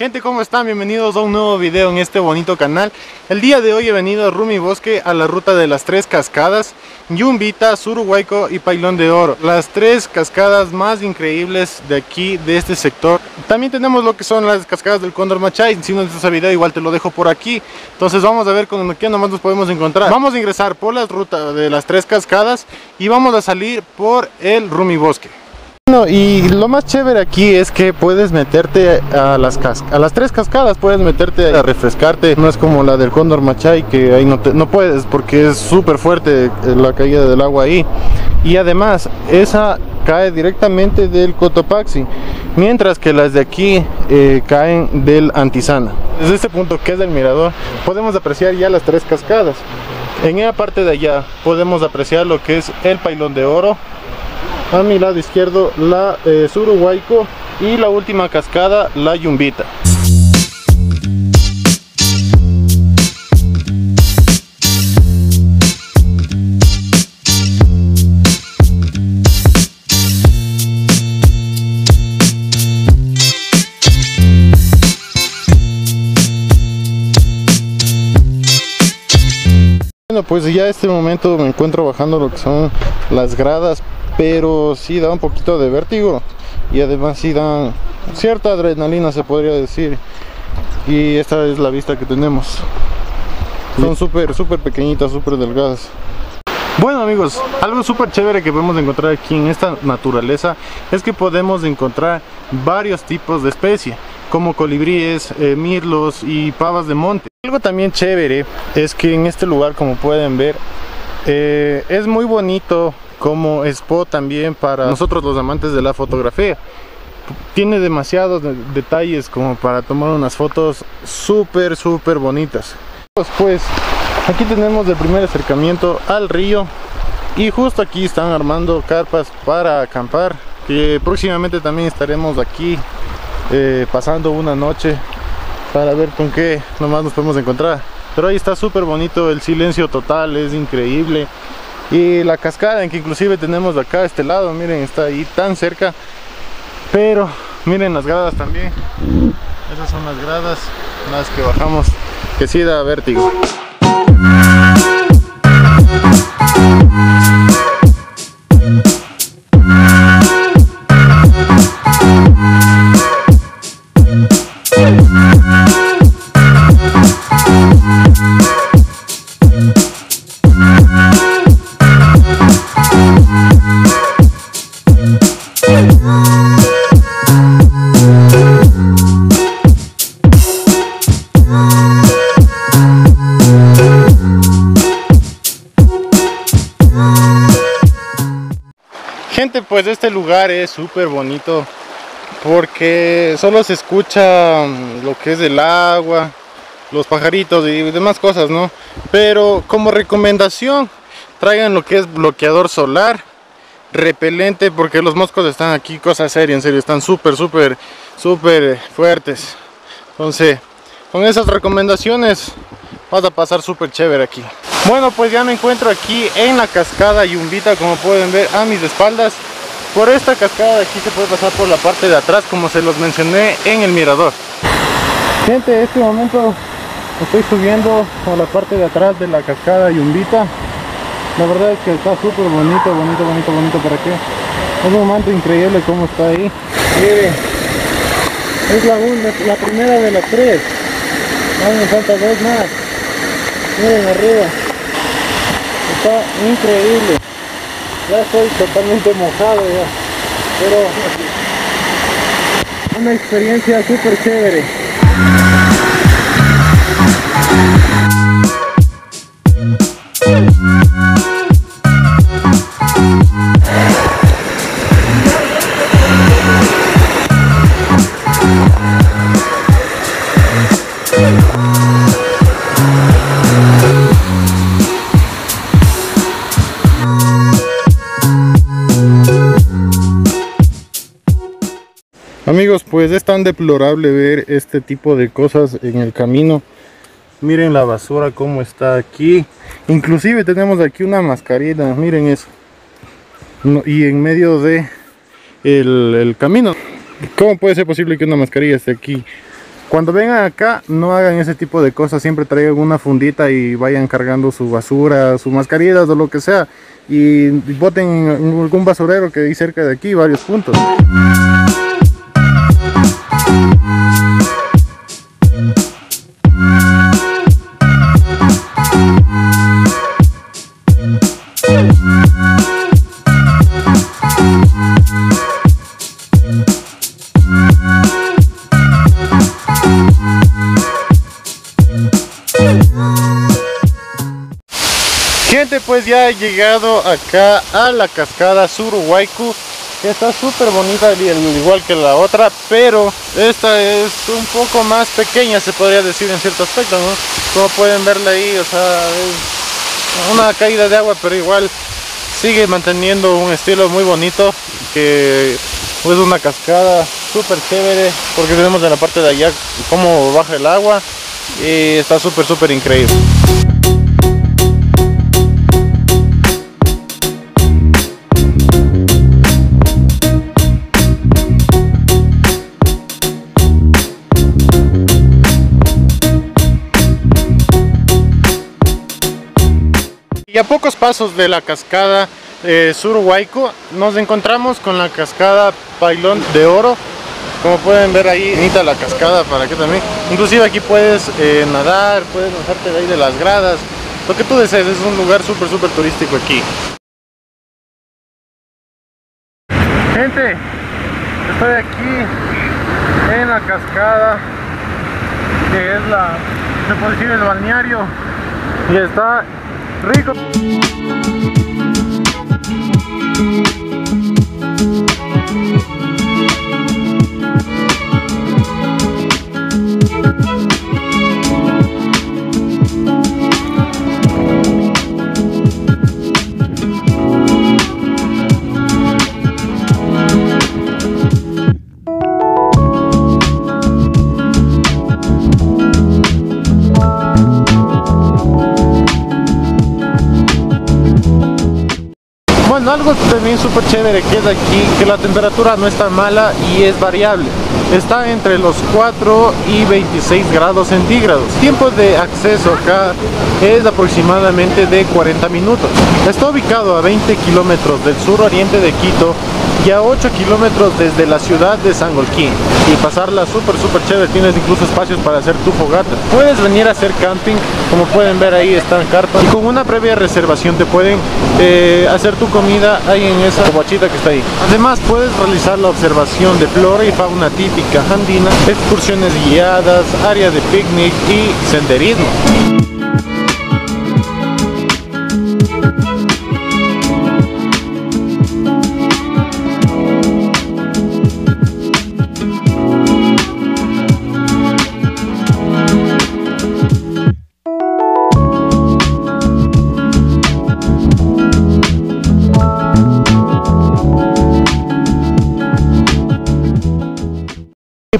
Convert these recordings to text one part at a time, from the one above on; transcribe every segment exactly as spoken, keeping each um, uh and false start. Gente, ¿cómo están? Bienvenidos a un nuevo video en este bonito canal. El día de hoy he venido a Rumi Bosque, a la ruta de las tres cascadas, Yumbita, Suruhuayco y Pailón de Oro. Las tres cascadas más increíbles de aquí, de este sector. También tenemos lo que son las cascadas del Cóndor Machay. Si no has visto ese video, igual te lo dejo por aquí. Entonces vamos a ver con qué nomás nos podemos encontrar. Vamos a ingresar por la ruta de las tres cascadas y vamos a salir por el Rumi Bosque. Bueno, y lo más chévere aquí es que puedes meterte a las cascadas, a las tres cascadas puedes meterte a refrescarte. No es como la del Cóndor Machay, que ahí no, te, no puedes porque es súper fuerte la caída del agua ahí. Y además esa cae directamente del Cotopaxi, mientras que las de aquí eh, caen del Antisana. Desde este punto, que es del mirador, podemos apreciar ya las tres cascadas. En la parte de allá podemos apreciar lo que es el Pailón de Oro. A mi lado izquierdo la eh, Suruhuayco y la última cascada, la Yumbita. Bueno, pues ya en este momento me encuentro bajando lo que son las gradas, pero sí da un poquito de vértigo y además sí da cierta adrenalina, se podría decir. Y esta es la vista que tenemos. Son súper súper pequeñitas, súper delgadas. Bueno amigos, algo súper chévere que podemos encontrar aquí en esta naturaleza es que podemos encontrar varios tipos de especies, como colibríes, eh, mirlos y pavas de monte. Algo también chévere es que en este lugar, como pueden ver, eh, es muy bonito como spot también para nosotros los amantes de la fotografía. Tiene demasiados de detalles como para tomar unas fotos súper súper bonitas. Pues, pues aquí tenemos el primer acercamiento al río y justo aquí están armando carpas para acampar, que próximamente también estaremos aquí eh, pasando una noche para ver con qué nomás nos podemos encontrar. Pero ahí está súper bonito, el silencio total es increíble. Y la cascada en que inclusive tenemos acá a este lado, miren, está ahí tan cerca. Pero miren las gradas también. Esas son las gradas las que bajamos, que sí da vértigo. Gente, pues este lugar es súper bonito porque solo se escucha lo que es el agua, los pajaritos y demás cosas, ¿no? Pero como recomendación, traigan lo que es bloqueador solar, repelente, porque los moscos están aquí, cosa seria, en serio, están súper, súper, súper fuertes. Entonces, con esas recomendaciones vas a pasar súper chévere aquí. Bueno, pues ya me encuentro aquí en la cascada Yumbita, como pueden ver a mis espaldas. Por esta cascada de aquí se puede pasar por la parte de atrás, como se los mencioné en el mirador. Gente, en este momento estoy subiendo por la parte de atrás de la cascada Yumbita. La verdad es que está súper bonito, bonito, bonito, bonito. ¿Para qué? Es un momento increíble como está ahí. Miren, es la, una, la primera de las tres. Ahora me falta dos más. Miren arriba, está increíble. Ya estoy totalmente mojado ya, pero una experiencia súper chévere. Amigos, pues es tan deplorable ver este tipo de cosas en el camino. Miren la basura como está aquí. Inclusive tenemos aquí una mascarilla, miren eso. No, y en medio de el, el camino. ¿Cómo puede ser posible que una mascarilla esté aquí? Cuando vengan acá, no hagan ese tipo de cosas, siempre traigan una fundita y vayan cargando su basura, sus mascarillas o lo que sea, y boten en algún basurero que hay cerca de aquí, varios puntos. Gente, pues ya he llegado acá a la cascada Suruhuayco, que está súper bonita, igual que la otra, pero esta es un poco más pequeña, se podría decir en cierto aspecto, ¿no? Como pueden verla ahí, o sea, es una caída de agua, pero igual sigue manteniendo un estilo muy bonito, que es una cascada súper chévere, porque tenemos en la parte de allá cómo baja el agua, y está súper súper increíble. Y a pocos pasos de la cascada eh, Suruhuayco nos encontramos con la cascada Pailón de Oro. Como pueden ver ahí, bonita la cascada para que también. Inclusive aquí puedes eh, nadar, puedes lanzarte de ahí de las gradas, lo que tú desees, es un lugar súper súper turístico aquí. Gente, estoy aquí en la cascada, que es la, se puede decir, el balneario, y está rico. Bueno, algo también súper chévere que es aquí, que la temperatura no está mala y es variable. Está entre los cuatro y veintiséis grados centígrados. El tiempo de acceso acá es aproximadamente de cuarenta minutos. Está ubicado a veinte kilómetros del sur oriente de Quito y a ocho kilómetros desde la ciudad de Sangolquí. Y pasarla súper súper chévere, tienes incluso espacios para hacer tu fogata. Puedes venir a hacer camping, como pueden ver ahí están carpas. Y con una previa reservación te pueden eh, hacer tu comida ahí en esa cobachita que está ahí. Además puedes realizar la observación de flora y fauna típica andina, excursiones guiadas, área de picnic y senderismo.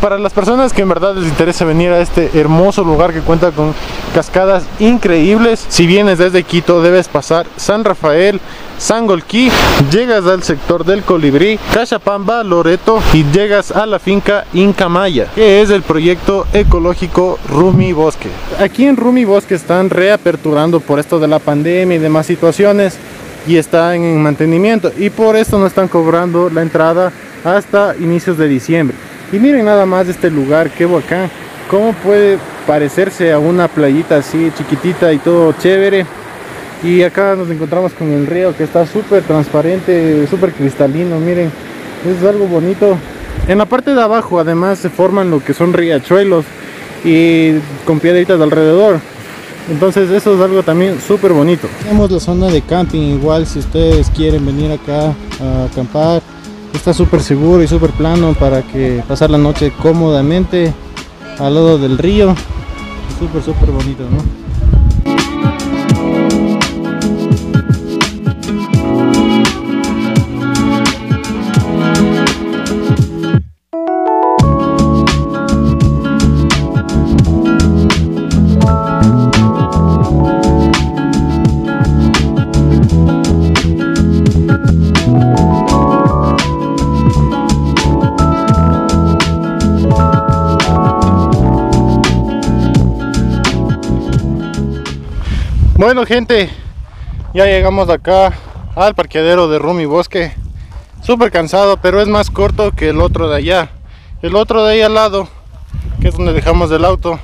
Para las personas que en verdad les interesa venir a este hermoso lugar que cuenta con cascadas increíbles, si vienes desde Quito debes pasar San Rafael, Sangolquí, llegas al sector del Colibrí, Cachapamba, Loreto y llegas a la finca Incamaya, que es el proyecto ecológico Rumi Bosque. Aquí en Rumi Bosque están reaperturando por esto de la pandemia y demás situaciones y están en mantenimiento, y por esto no están cobrando la entrada hasta inicios de diciembre. Y miren nada más este lugar, qué bacán, cómo puede parecerse a una playita así chiquitita y todo chévere. Y acá nos encontramos con el río que está súper transparente, súper cristalino, miren, es algo bonito. En la parte de abajo además se forman lo que son riachuelos y con piedritas de alrededor. Entonces eso es algo también súper bonito. Tenemos la zona de camping, igual si ustedes quieren venir acá a acampar. Está súper seguro y súper plano para que pasar la noche cómodamente al lado del río. Súper, súper bonito, ¿no? Bueno, gente, ya llegamos acá al parqueadero de Rumi Bosque. Súper cansado, pero es más corto que el otro de allá. El otro de ahí al lado, que es donde dejamos el auto,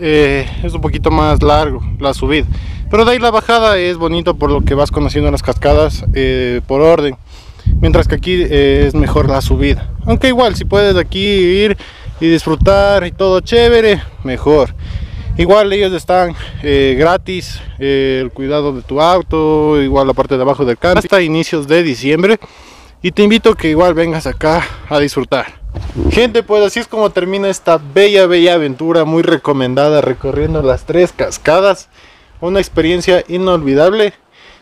eh, es un poquito más largo la subida, pero de ahí la bajada es bonito por lo que vas conociendo las cascadas eh, por orden, mientras que aquí eh, es mejor la subida. Aunque igual si puedes aquí ir y disfrutar y todo chévere, mejor. Igual ellos están eh, gratis, eh, el cuidado de tu auto, igual la parte de abajo del camping, hasta inicios de diciembre. Y te invito a que igual vengas acá a disfrutar. Gente, pues así es como termina esta bella, bella aventura, muy recomendada, recorriendo las tres cascadas. Una experiencia inolvidable.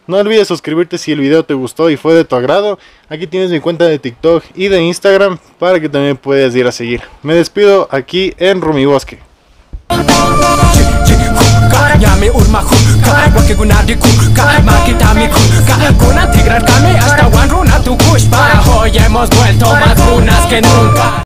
No olvides suscribirte si el video te gustó y fue de tu agrado. Aquí tienes mi cuenta de TikTok y de Instagram para que también puedas ir a seguir. Me despido aquí en Rumi Bosque. Hemos vuelto más lunas que nunca.